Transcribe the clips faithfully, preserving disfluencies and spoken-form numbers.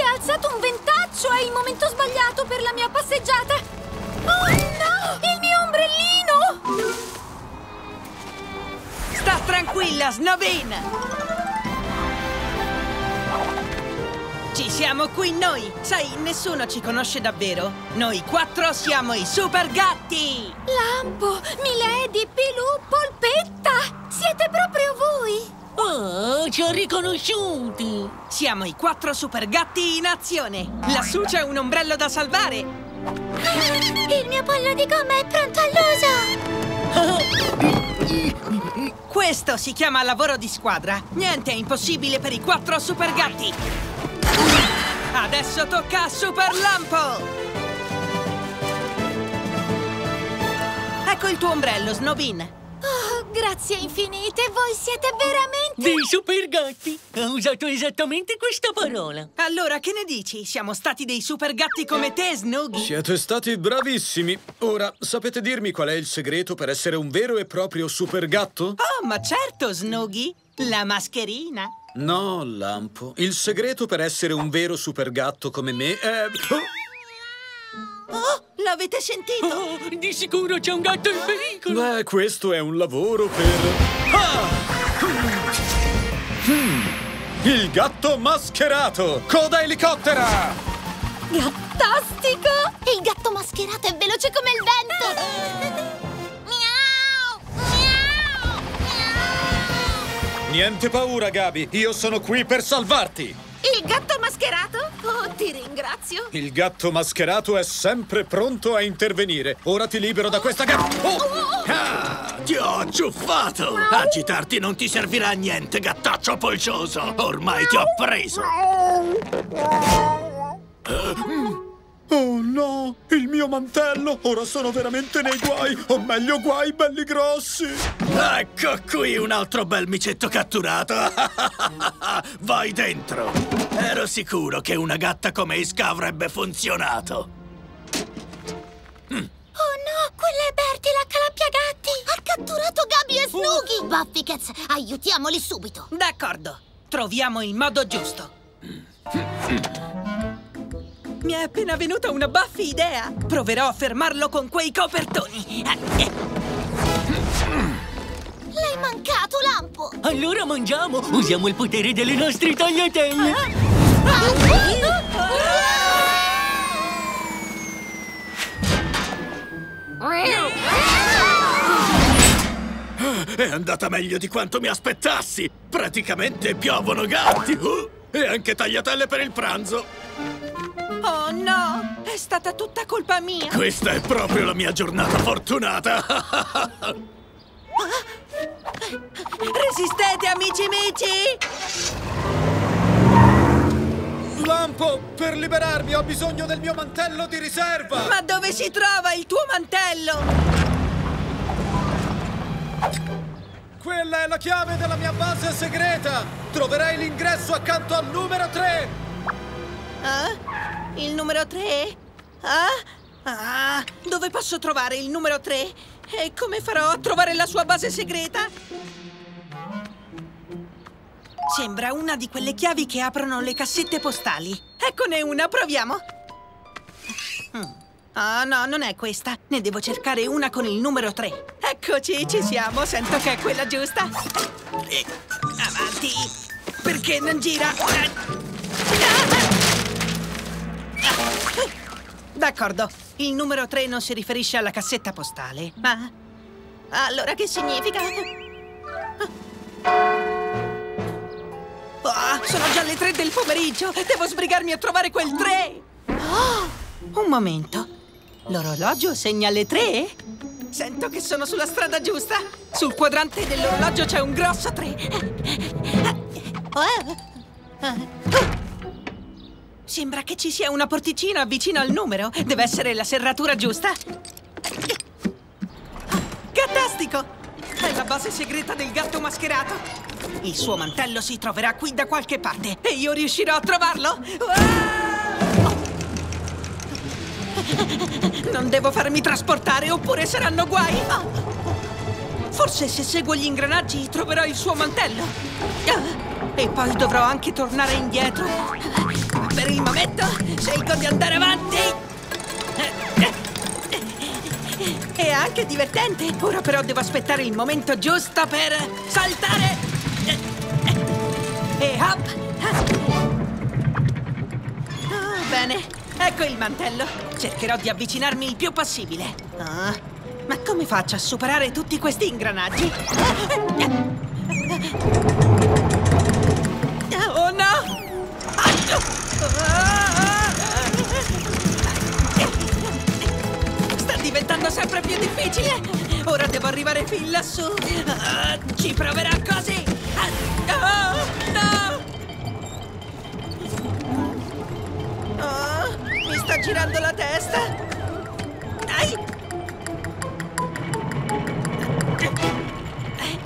Si è alzato un ventaccio! È il momento sbagliato per la mia passeggiata! Oh no! Il mio ombrellino! Sta tranquilla, Snowbin! Ci siamo qui noi! Sai, nessuno ci conosce davvero! Noi quattro siamo i super gatti! Lampo, Milady, Pilou, Polpetta! Siete proprio voi! Oh, ci ho riconosciuti! Siamo i quattro super gatti in azione! Lassù c'è un ombrello da salvare! Il mio pollo di gomma è pronto all'uso! Questo si chiama lavoro di squadra! Niente è impossibile per i quattro super gatti! Adesso tocca a Super Lampo! Ecco il tuo ombrello, Snowbin! Oh, grazie infinite, voi siete veramente... dei super gatti! Ho usato esattamente questa parola! Allora, che ne dici? Siamo stati dei super gatti come te, Snoogie! Siete stati bravissimi! Ora, sapete dirmi qual è il segreto per essere un vero e proprio super gatto? Oh, ma certo, Snoogie! La mascherina! No, Lampo, il segreto per essere un vero super gatto come me è... Oh! Oh, l'avete sentito? Oh, di sicuro c'è un gatto in pericolo! Beh, questo è un lavoro per... Ah! Mm. Il gatto mascherato! Coda elicottera! Fantastico! Il gatto mascherato è veloce come il vento! Miau! Miau! Miau! Niente paura, Gabby! Io sono qui per salvarti! Il gatto mascherato? Oh, ti ringrazio! Il gatto mascherato è sempre pronto a intervenire. Ora ti libero da questa gatta... Oh! Oh! Ah, ti ho acciuffato! Miau. Agitarti non ti servirà a niente, gattaccio polcioso! Ormai Miau. Ti ho preso! Miau. Oh no! Il mio mantello! Ora sono veramente nei guai! O meglio, guai belli grossi! Ecco qui un altro bel micetto catturato! Vai dentro! Ero sicuro che una gatta come Isca avrebbe funzionato! Mm. Oh no! Quella è Berti, la calappiagatti! Ha catturato Gabby e Snoogie! Oh. Buffycats, aiutiamoli subito! D'accordo! Troviamo il modo giusto! Mi è appena venuta una buffa idea! Proverò a fermarlo con quei copertoni! L'hai mancato, Lampo! Allora mangiamo! Usiamo il potere delle nostre tagliatelle! Ah. Ah. Ah. È andata meglio di quanto mi aspettassi! Praticamente piovono gatti! Uh. E anche tagliatelle per il pranzo! Oh no! È stata tutta colpa mia! Questa è proprio la mia giornata fortunata! Resistete, amici mici! Lampo, per liberarmi ho bisogno del mio mantello di riserva! Ma dove si trova il tuo mantello? Quella è la chiave della mia base segreta! Troverai l'ingresso accanto al numero tre! Ah? Il numero tre? Ah? Ah, dove posso trovare il numero tre? E come farò a trovare la sua base segreta? Sembra una di quelle chiavi che aprono le cassette postali. Eccone una, proviamo. Ah, no, non è questa. Ne devo cercare una con il numero tre. Eccoci, ci siamo. Sento che è quella giusta. E avanti. Perché non gira? Ah! D'accordo, il numero tre non si riferisce alla cassetta postale. Ma allora che significa? Oh, sono già le tre del pomeriggio. Devo sbrigarmi a trovare quel tre. Oh, un momento. L'orologio segna le tre? Sento che sono sulla strada giusta. Sul quadrante dell'orologio c'è un grosso tre. Oh. Sembra che ci sia una porticina vicino al numero. Deve essere la serratura giusta. Fantastico! È la base segreta del gatto mascherato. Il suo mantello si troverà qui da qualche parte e io riuscirò a trovarlo. Non devo farmi trasportare oppure saranno guai. Forse se seguo gli ingranaggi troverò il suo mantello. E poi dovrò anche tornare indietro. Per il momento scelgo di andare avanti. È anche divertente. Ora però devo aspettare il momento giusto per saltare. E hop. Oh, bene, ecco il mantello. Cercherò di avvicinarmi il più possibile. Ah, ma come faccio a superare tutti questi ingranaggi? Oh no! Sta diventando sempre più difficile. Ora devo arrivare fin lassù. Uh, ci proverà così. Oh, no! Oh, mi sta girando la testa. Dai!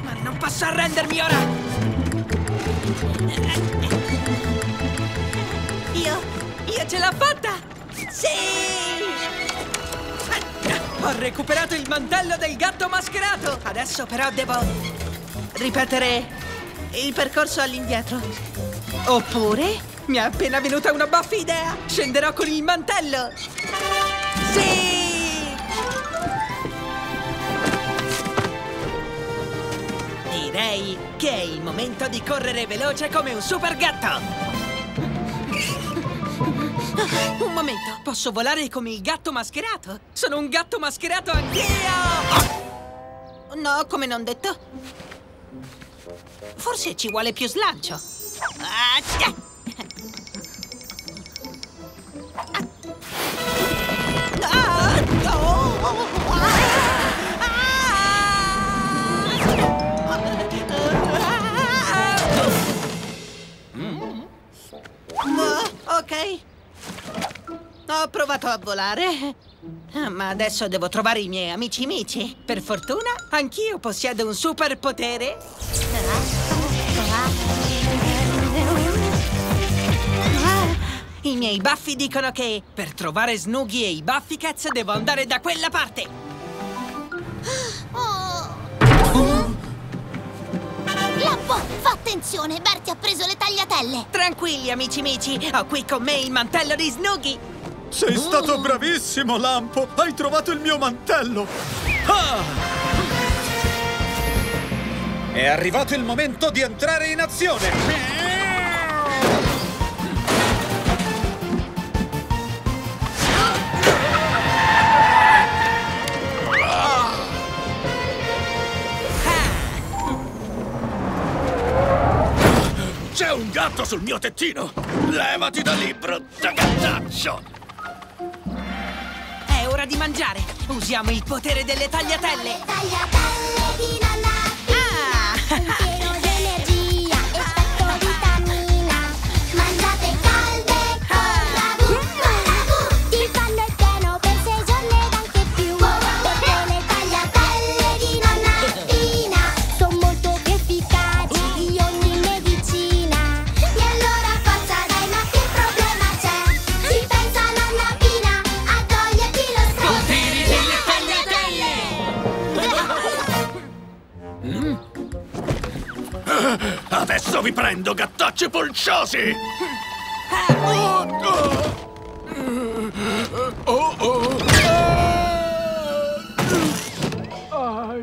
Ma non posso arrendermi ora. Io, io ce l'ho fatta! Sì! Ho recuperato il mantello del gatto mascherato! Adesso però devo ripetere il percorso all'indietro. Oppure, mi è appena venuta una buffa idea! Scenderò con il mantello! Sì! Direi che è il momento di correre veloce come un super gatto! Un momento, posso volare come il gatto mascherato? Sono un gatto mascherato anch'io! No, come non detto. Forse ci vuole più slancio. Ok. Ho provato a volare, ma adesso devo trovare i miei amici mici. Per fortuna, anch'io possiedo un superpotere. I miei baffi dicono che per trovare Snoogie e i Buffycats devo andare da quella parte. Oh. Lampo, fa attenzione, Berti ha preso le tagliatelle. Tranquilli, amici mici, ho qui con me il mantello di Snoogie. Sei stato bravissimo, Lampo! Hai trovato il mio mantello! Ah! È arrivato il momento di entrare in azione! C'è un gatto sul mio tettino! Levati da lì, brutto gattaccio! Di mangiare. Usiamo il potere delle tagliatelle. Tagliatelle di nonna. Ah! Pieno di energia e fatto vitamina. Mangiate calde con la bucca. Ti fanno il pieno per sei giorni ed anche più. Perché le tagliatelle di nonna Pina sono molto più efficaci di ogni medicina. E allora forza dai, ma che problema c'è? Si pensa a nonna Pina. Mm. Adesso vi prendo, gattacci polciosi! Oh, oh. Oh, oh. Ah.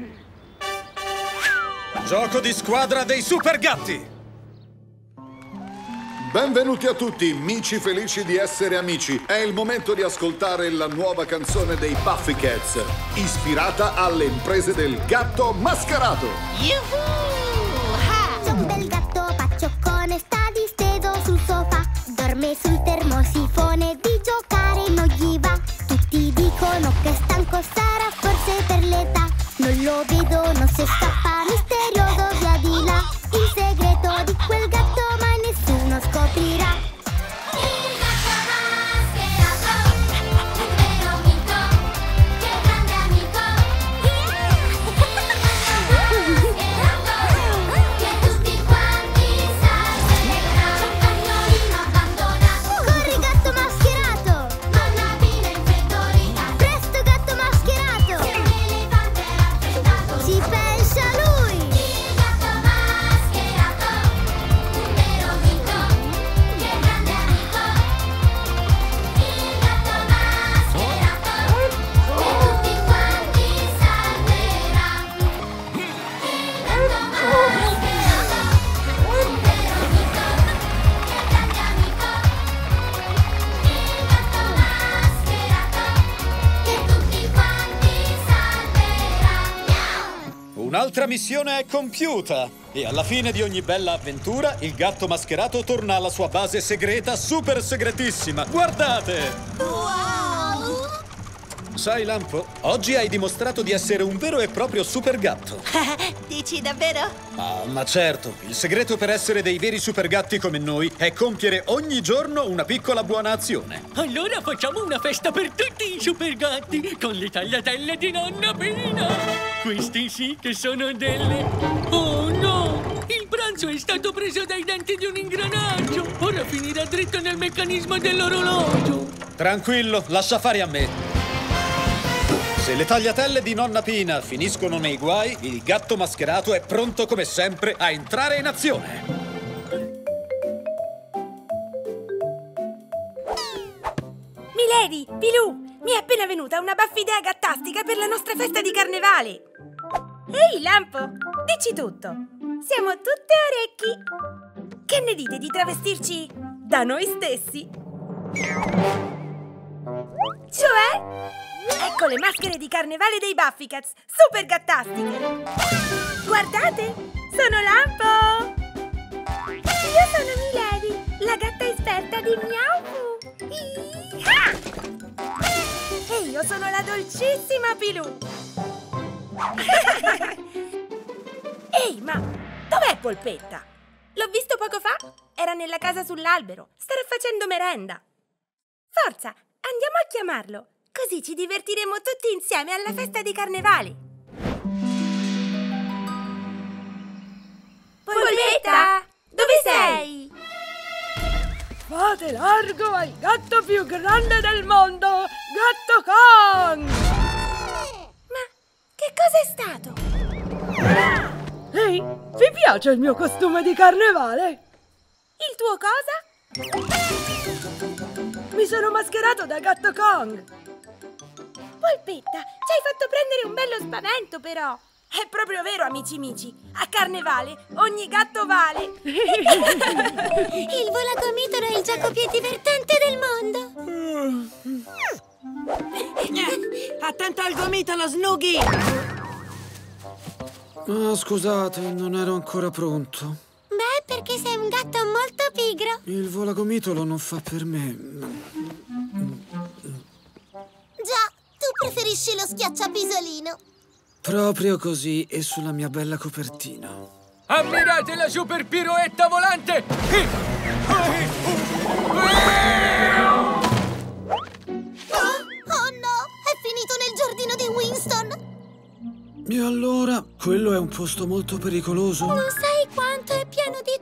Gioco di squadra dei supergatti! Benvenuti a tutti, amici felici di essere amici. È il momento di ascoltare la nuova canzone dei Buffycats, ispirata alle imprese del gatto mascherato. Yuhu! C'è un bel gatto paccioccone, sta disteso sul sofà. Dorme sul termosifone, di giocare non gli va. Tutti dicono che stanco sarà, forse per l'età. Non lo vedono se scappa, misterioso via di là. Il segreto di quel gatto ma nessuno scoprirà. Sì, L'altra missione è compiuta! E alla fine di ogni bella avventura, il gatto mascherato torna alla sua base segreta super segretissima! Guardate! Wow! Sai, Lampo, oggi hai dimostrato di essere un vero e proprio super gatto. Dici davvero? Ah, ma certo! Il segreto per essere dei veri super gatti come noi è compiere ogni giorno una piccola buona azione. Allora facciamo una festa per tutti i super gatti con le tagliatelle di Nonna Pina! Questi sì che sono delle... Oh no! Il pranzo è stato preso dai denti di un ingranaggio! Ora finirà dritto nel meccanismo dell'orologio! Tranquillo, lascia fare a me! Se le tagliatelle di Nonna Pina finiscono nei guai, il gatto mascherato è pronto come sempre a entrare in azione. Milady, Pilou, mi è appena venuta una baffa idea gattastica per la nostra festa di carnevale. Ehi, Lampo, dici tutto. Siamo tutte orecchi. Che ne dite di travestirci da noi stessi? Cioè... Ecco le maschere di carnevale dei Buffycats, super gattastiche! Guardate! Sono Lampo! Io sono Milady, la gatta esperta di MiaoMu! E io sono la dolcissima Pilou! Ehi, ma dov'è Polpetta? L'ho visto poco fa, era nella casa sull'albero, starà facendo merenda! Forza, andiamo a chiamarlo! Così ci divertiremo tutti insieme alla festa di carnevale! Polpetta! Dove sei? Fate largo al gatto più grande del mondo! Gatto Kong! Ma che cosa è stato? Ehi, vi piace il mio costume di carnevale? Il tuo cosa? Mi sono mascherato da Gatto Kong! Polpetta, ci hai fatto prendere un bello spavento però! È proprio vero, amici mici! A carnevale ogni gatto vale! Il volagomitolo è il gioco più divertente del mondo! Attento al gomitolo, Snoogie! Oh, scusate, non ero ancora pronto. Beh, perché sei un gatto molto pigro! Il volagomitolo non fa per me. Già! Preferisci lo schiacciapisolino. Proprio così, e sulla mia bella copertina. Ammirate la super piroetta volante! Oh, oh no! È finito nel giardino di Winston! E allora? Quello è un posto molto pericoloso. Non sai quanto è pieno di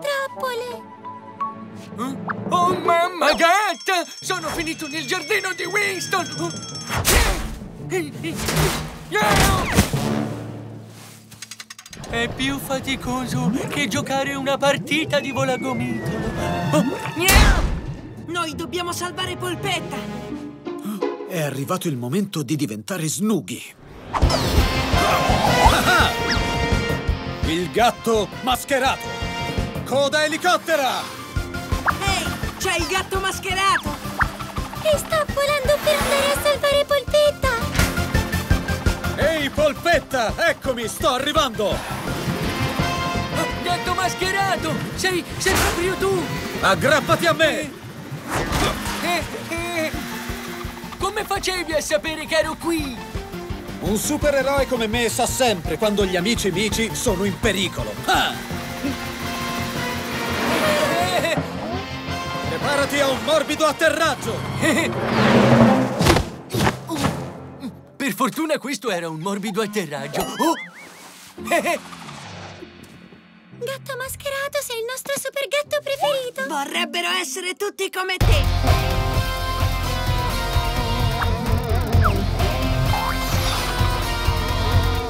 trappole! Oh mamma gatta! Sono finito nel giardino di Winston! È più faticoso che giocare una partita di volagomitolo. Noi dobbiamo salvare Polpetta. È arrivato il momento di diventare Snoogie. Il gatto mascherato. Coda elicottera. Ehi, hey, c'è il gatto mascherato. E sta volando per andare a salvare Polpetta. Ehi, Polpetta! Eccomi, sto arrivando! Gatto mascherato! Sei, sei proprio tu! Aggrappati a me! Eh, eh, eh. Come facevi a sapere che ero qui? Un supereroe come me sa sempre quando gli amici mici sono in pericolo! Ah! Eh. Preparati a un morbido atterraggio! Eh. Per fortuna questo era un morbido atterraggio. Oh! Gatto mascherato, sei il nostro super gatto preferito. Vorrebbero essere tutti come te.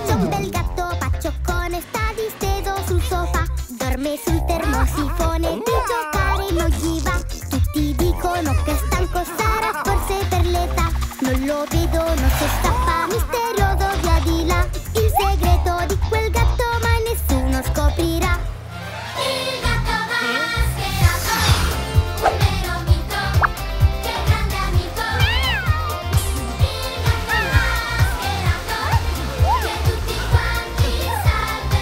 C'è un bel gatto paccioccone, sta disteso sul sofà. Dorme sul termosifone, di giocare non gli va. Tutti dicono che stanco sarà, forse per l'età. Non lo vedono se scappa, misterioso via di là. Il segreto di quel gatto mai nessuno scoprirà. Il gatto mascherato, un vero mito, che grande amico. Il gatto mascherato, che tutti quanti salveranno.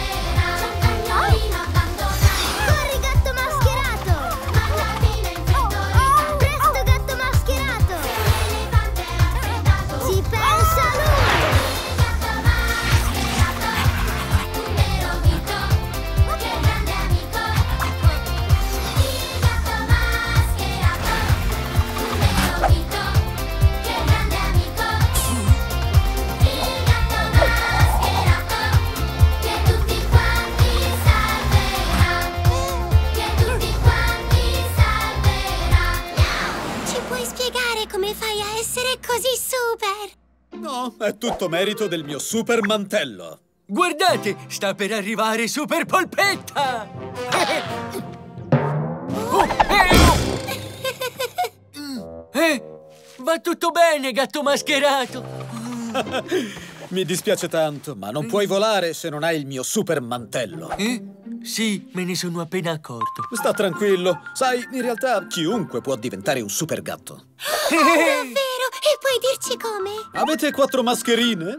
così super! No, è tutto merito del mio super mantello! Guardate, sta per arrivare Super Polpetta! Oh, eh. Eh, va tutto bene, gatto mascherato! Mi dispiace tanto, ma non puoi volare se non hai il mio super mantello. Eh? Sì, me ne sono appena accorto. Sta tranquillo. Sai, in realtà chiunque può diventare un super gatto. Oh, davvero? E puoi dirci come? Avete quattro mascherine?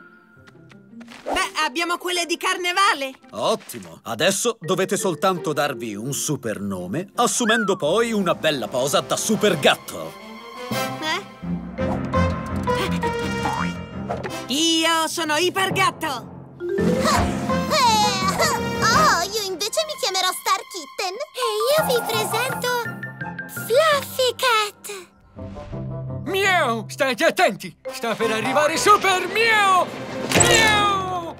Beh, abbiamo quelle di carnevale. Ottimo. Adesso dovete soltanto darvi un super nome, assumendo poi una bella posa da super gatto. Eh? Io sono ipergatto. Oh, io invece mi chiamerò Star Kitten. E io vi presento Fluffy Cat. Miau, state attenti. Sta per arrivare Super Miau. Miau.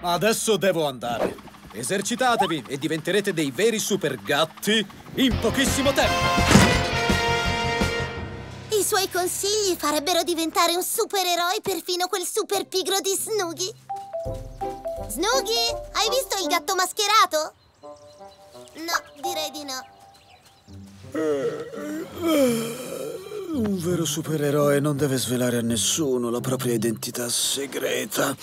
Adesso devo andare. Esercitatevi e diventerete dei veri super gatti in pochissimo tempo. I suoi consigli farebbero diventare un supereroe perfino quel super pigro di Snoogie. Snoogie, hai visto il gatto mascherato? No, direi di no. Un vero supereroe non deve svelare a nessuno la propria identità segreta.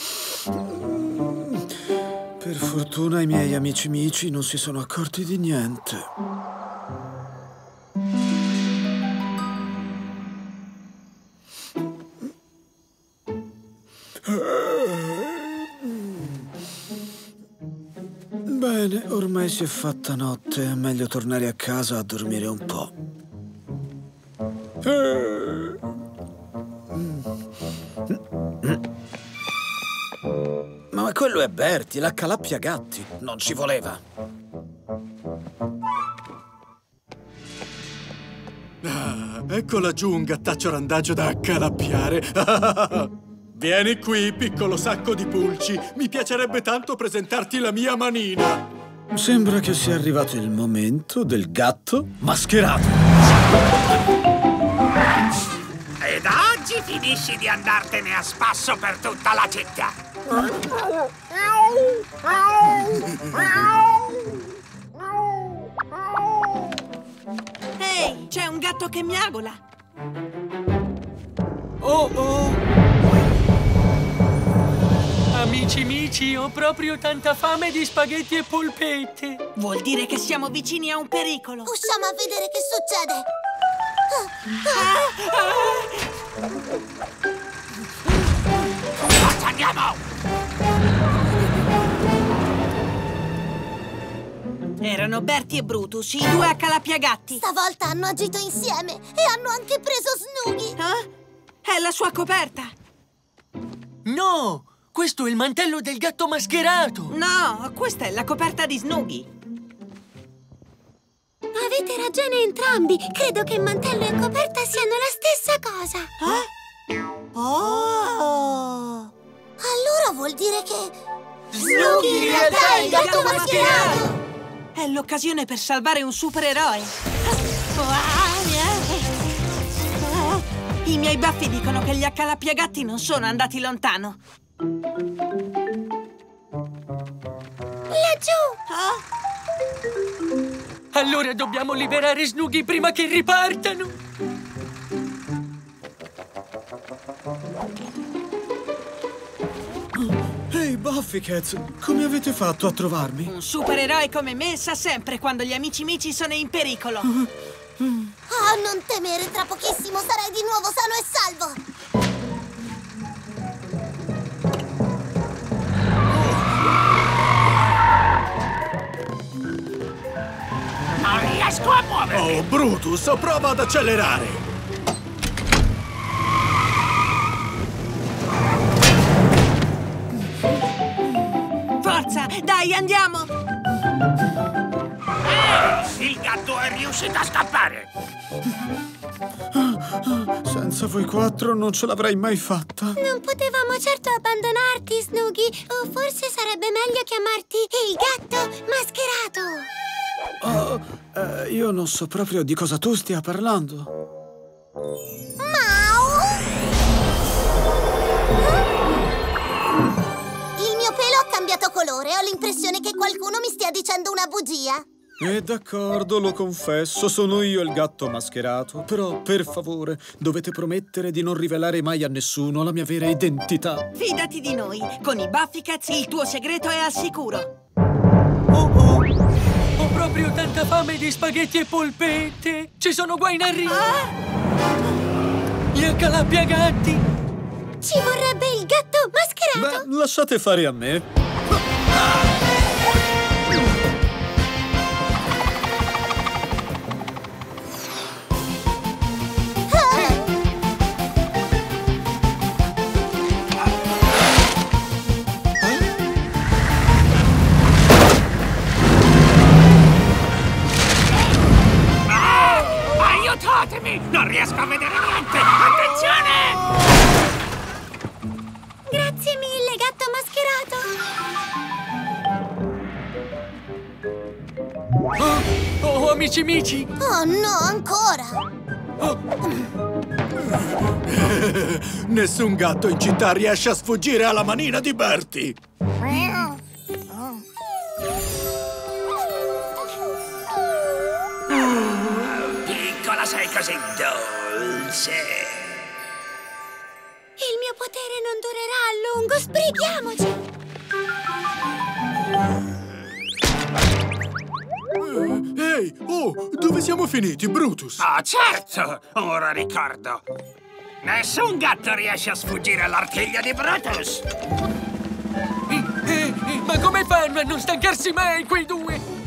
Per fortuna i miei amici mici non si sono accorti di niente. Bene, ormai si è fatta notte, è meglio tornare a casa a dormire un po'. Ma quello è Berti, la calappia gatti, non ci voleva. Ah, ecco laggiù un gattaccio randagio da accalappiare. Vieni qui, piccolo sacco di pulci. Mi piacerebbe tanto presentarti la mia manina. Sembra che sia arrivato il momento del gatto mascherato. Ed oggi finisci di andartene a spasso per tutta la città. Ehi, hey, c'è un gatto che miagola. Oh, oh. Amici mici, ho proprio tanta fame di spaghetti e polpette. Vuol dire che siamo vicini a un pericolo. Usciamo a vedere che succede. Forza, andiamo! Erano Berti e Brutus, i due accalappiagatti. Stavolta hanno agito insieme e hanno anche preso Snoogie. Eh? È la sua coperta. No! Questo è il mantello del gatto mascherato! No, questa è la coperta di Snoogie. Avete ragione entrambi. Credo che mantello e coperta siano la stessa cosa. Eh? Oh! Allora vuol dire che... Snoogie in realtà è il gatto, gatto mascherato. mascherato! È l'occasione per salvare un supereroe. I miei baffi dicono che gli accalappiagatti non sono andati lontano. Laggiù! Oh. Allora dobbiamo liberare Snoogie prima che ripartano! Ehi, hey, Buffycats, come avete fatto a trovarmi? Un supereroe come me sa sempre quando gli amici mici sono in pericolo. Ah, uh, uh. oh, non temere, tra pochissimo sarai di nuovo sano e salvo! Oh, Brutus, prova ad accelerare! Forza, dai, andiamo! Eh, il gatto è riuscito a scappare! Senza voi quattro non ce l'avrei mai fatta. Non potevamo certo abbandonarti, Snoogie. O forse sarebbe meglio chiamarti il gatto mascherato. Oh. Io... Eh, io non so proprio di cosa tu stia parlando. Miau! Il mio pelo ha cambiato colore. Ho l'impressione che qualcuno mi stia dicendo una bugia. E d'accordo, lo confesso, sono io il gatto mascherato. Però, per favore, dovete promettere di non rivelare mai a nessuno la mia vera identità. Fidati di noi. Con i Buffycats il tuo segreto è al sicuro. Oh oh! Ho proprio tanta fame di spaghetti e polpette! Ci sono guai in arrivo! Ah! Gli accalappia gatti! Ci vorrebbe il gatto mascherato! Beh, lasciate fare a me! Ah! Non riesco a vedere niente! Attenzione! Grazie mille, gatto mascherato! Oh, oh amici amici! Oh no, ancora! Oh. Nessun gatto in città riesce a sfuggire alla manina di Berti! Sei così dolce. Il mio potere non durerà a lungo, sbrighiamoci. Ehi, hey, oh, dove siamo finiti, Brutus? Ah, certo, ora ricordo. Nessun gatto riesce a sfuggire all'artiglia di Brutus. Eh, eh, eh, ma come fanno a non stancarsi mai quei due?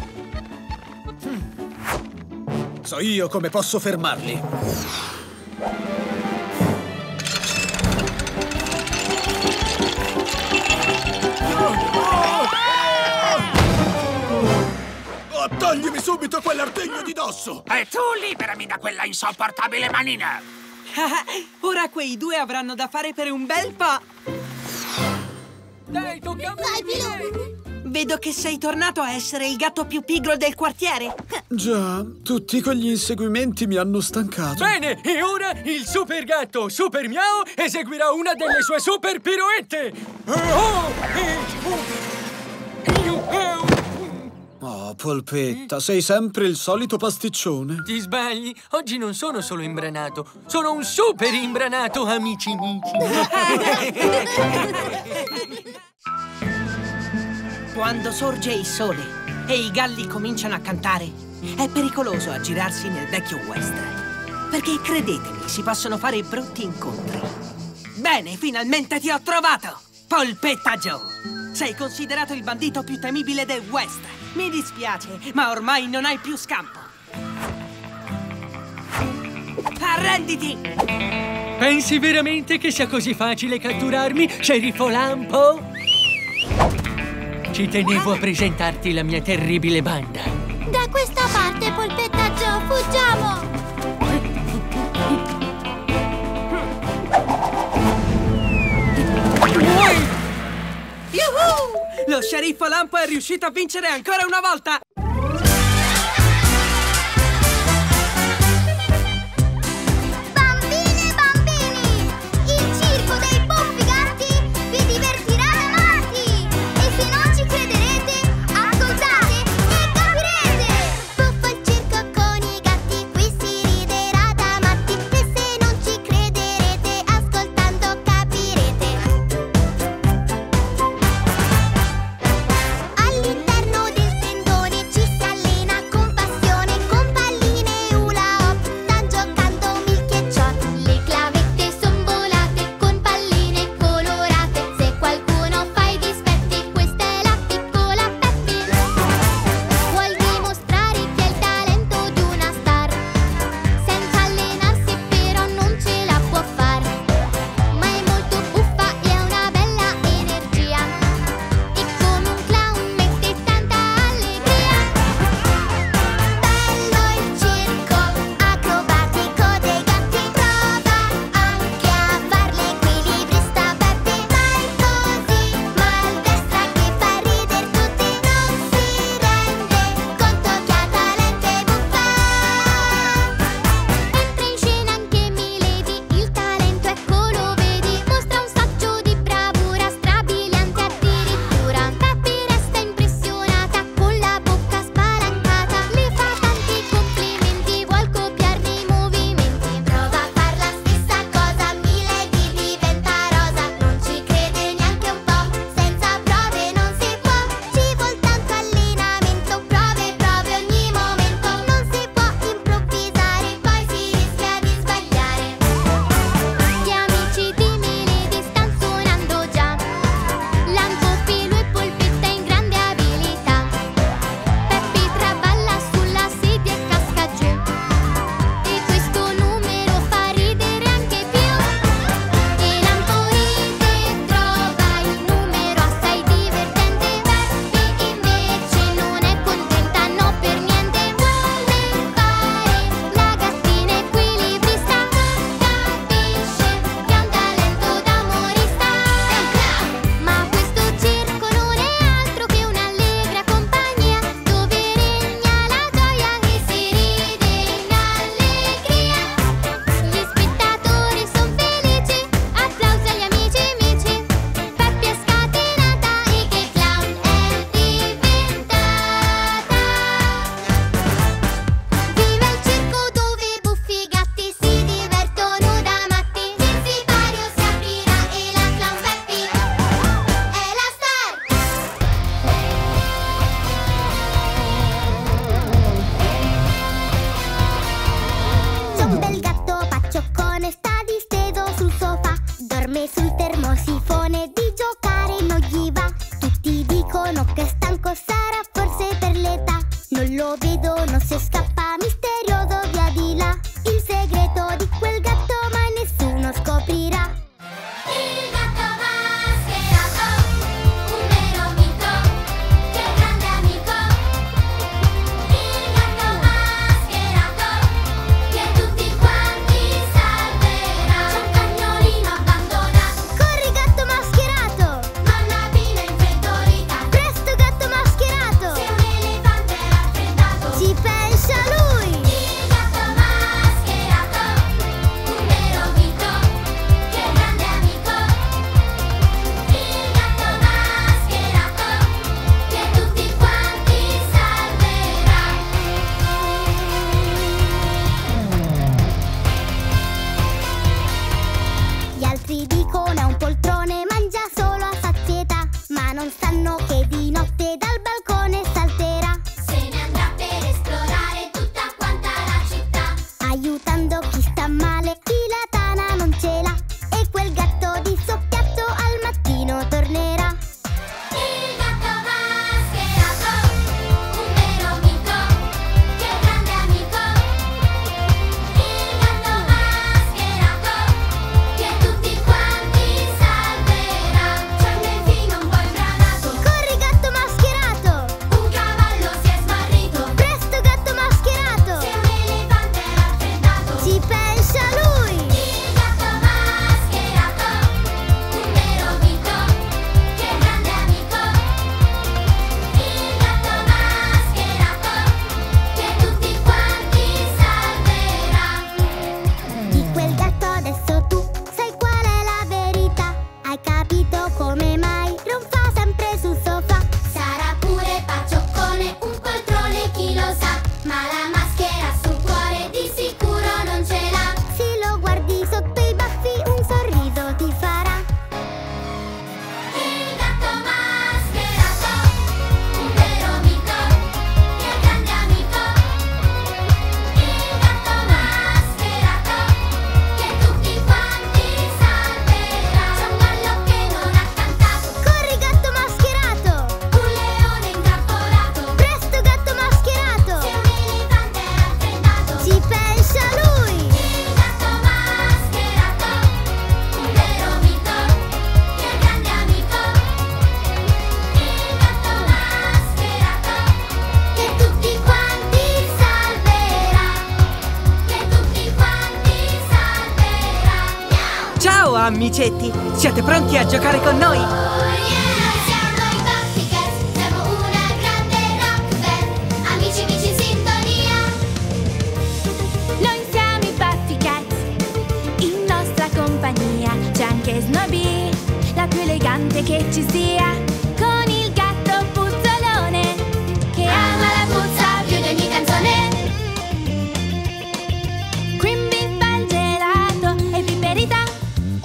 So io come posso fermarli. Oh, toglimi subito quell'artiglio di dosso! E tu liberami da quella insopportabile manina! Ora quei due avranno da fare per un bel po'! Dai, tocca a me! Vedo che sei tornato a essere il gatto più pigro del quartiere. Già, tutti quegli inseguimenti mi hanno stancato. Bene, e ora il super gatto Super Miao eseguirà una delle sue super piroette. Oh, Polpetta, sei sempre il solito pasticcione. Ti sbagli, oggi non sono solo imbranato, sono un super imbranato, amici amici. Quando sorge il sole e i galli cominciano a cantare, è pericoloso aggirarsi nel vecchio West, perché, credetemi, si possono fare brutti incontri. Bene, finalmente ti ho trovato! Polpetta Joe! Sei considerato il bandito più temibile del West. Mi dispiace, ma ormai non hai più scampo. Arrenditi! Pensi veramente che sia così facile catturarmi, sceriffo Lampo? Ci tenevo a presentarti la mia terribile banda. Da questa parte, Polpetta Joe, fuggiamo! Yuhu! Lo sceriffo Lampo è riuscito a vincere ancora una volta! Non lo vedo, non so, scappa misterioso via di là. Il segreto di quel gatto mai nessuno scoprirà. Il gatto mascherato, un vero mito, che grande amico. Il gatto mascherato, che tutti quanti salverà. C'è un cagnolino abbandonato. Corri gatto mascherato! Mamma Pina infreddolita. Presto gatto mascherato! Se un elefante è raffreddato, ci pensa lui! Il gatto mascherato, un vero mito, che grande amico. Il gatto mascherato, che tutti quanti salverà. Gli altri dicono è un poltrone, mangia solo a sazietà, ma non sanno che di notte dal balcone salterà, Se ne andrà per esplorare tutta quanta la città, aiutando chi sta male, chi la tana non ce l'ha. E quel gatto di soppiatto al mattino tornerà. Il gatto mascherato, un vero mito, che grande amico. Il gatto mascherato, che tutti quanti salverà. C'è un delfino un po' imbranato, Corri gatto mascherato! un cavallo si è smarrito. Presto gatto mascherato! Se un elefante è raffreddato, ci pensa lui! Il gatto mascherato, un vero mito, che grande amico. Il gatto mascherato, che tutti quanti salverà. Di quel gatto adesso tu sai qual è la verità. Hai capito come mai ronfa sempre sul sofà? Sarà pure paccioccone, un poltrone chi lo sa, ma la maschera sul cuore di sicuro non ce l'ha. Se lo guardi sotto i baffi un sorriso ti farà. Il gatto mascherato, un vero mito, che grande amico. Il gatto mascherato, che tutti quanti salverà. C'è un gallo che non ha cantato, Corri gatto mascherato! un leone intrappolato. Presto gatto Se mascherato! un elefante è raffreddato, Ci pensa lui! il gatto mascherato, un vero mito, che grande amico. Il gatto mascherato, che tutti quanti salverà, che tutti quanti salverà. Miau! Ciao amicetti, siete pronti a giocare con noi? Noi siamo i Buffycats, siamo una grande rock band, amici amici in sintonia. Noi siamo i Puffycats, in nostra compagnia c'è anche Snowbee, la più elegante che ci sia, con il gatto puzzolone, che ama la puzza più di ogni canzone. Quindi fa il gelato e piperita,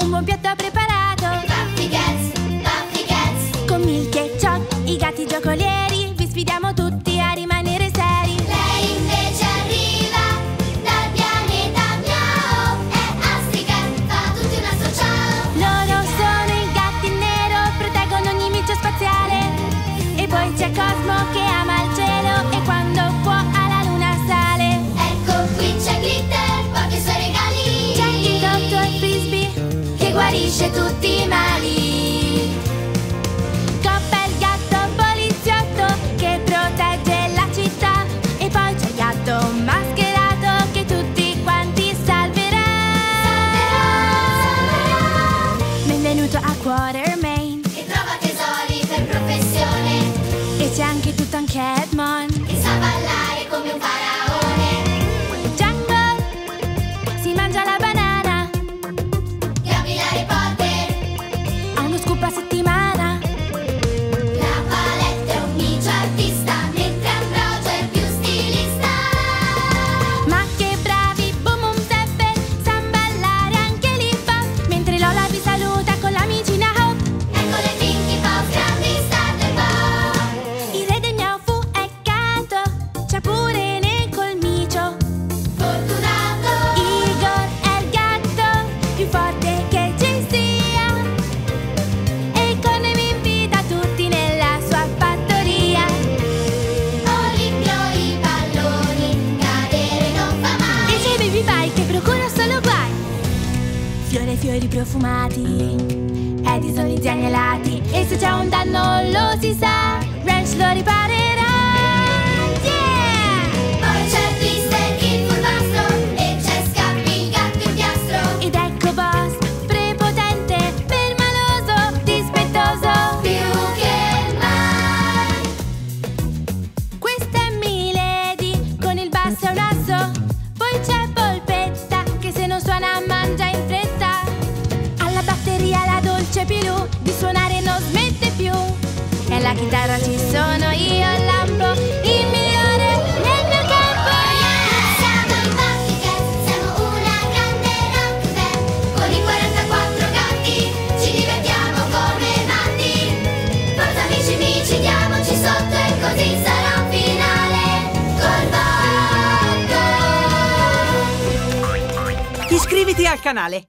un buon piatto preparato. Puffycats, Puffycats, Con Milk e Choc, i gatti giocolieri, vi sfidiamo tutti a rimanere seri. lei invece arriva dal pianeta Miao, è Austrica, fa tutti un altro ciao. Loro sono i gatti in nero, proteggono ogni o fumati, Edison li tiene alati. E se c'è un danno lo si sa, Ranch lo riparerà. Yeah! Poi c'è Twister il furbastro e c'è Scappi il gatto in piastro. Ed ecco Boss, prepotente, permaloso, dispettoso, più che mai. Questa è Milady, con il basso e un asso. Poi c'è Polpetta, che se non suona mangia in fretta. Alla batteria la dolce Pilou, di suonare non smette più. E alla chitarra ci sono io e Lampo, il migliore nel mio campo. Yeah! Siamo i Puffy Cats, siamo una grande rock band. Con i quarantaquattro gatti ci divertiamo come matti. Forza amici, amici, diamoci sotto e così sarà un finale col botto. Iscriviti al canale.